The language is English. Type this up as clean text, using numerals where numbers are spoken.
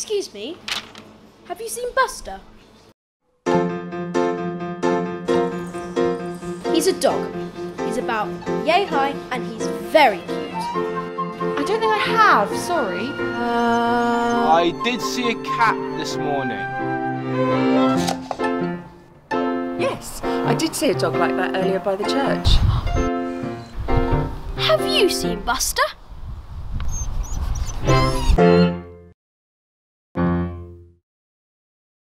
Excuse me, have you seen Buster? He's a dog. He's about yay high and he's very cute. I don't think I have, sorry. I did see a cat this morning. Yes, I did see a dog like that earlier by the church. Have you seen Buster?